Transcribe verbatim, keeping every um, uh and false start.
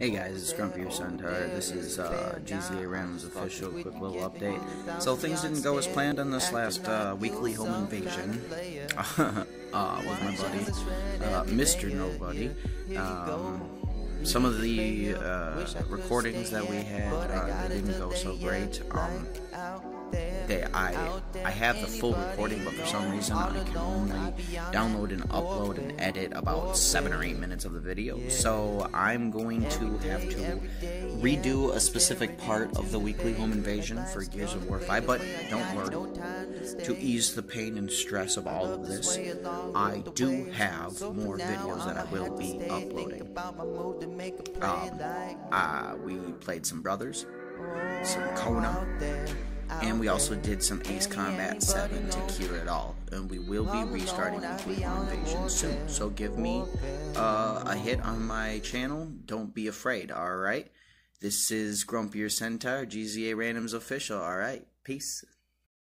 Hey guys, it's GrumpierCentaur. This is uh, G Z A RANDOMS OFFICIAL quick little update. So things didn't go as planned on this last uh, Weekly Home Invasion uh, with my buddy, uh, Mister Nobody. Um, some of the uh, recordings that we had uh, didn't go so great. Um, They, I I have the full recording, but for some reason I can only download and upload and edit about seven or eight minutes of the video. So I'm going to have to redo a specific part of the Weekly Home Invasion for Gears of War five, but don't worry. To ease the pain and stress of all of this, I do have more videos that I will be uploading. Um, uh, we played some Brothers, some Kona, and we also did some Ace Combat seven to cure it all, and we will be restarting Weekly Home Invasion soon, so give me uh, a hit on my channel, don't be afraid, alright? This is GrumpierCentaur, G Z A RANDOMS OFFICIAL, alright? Peace.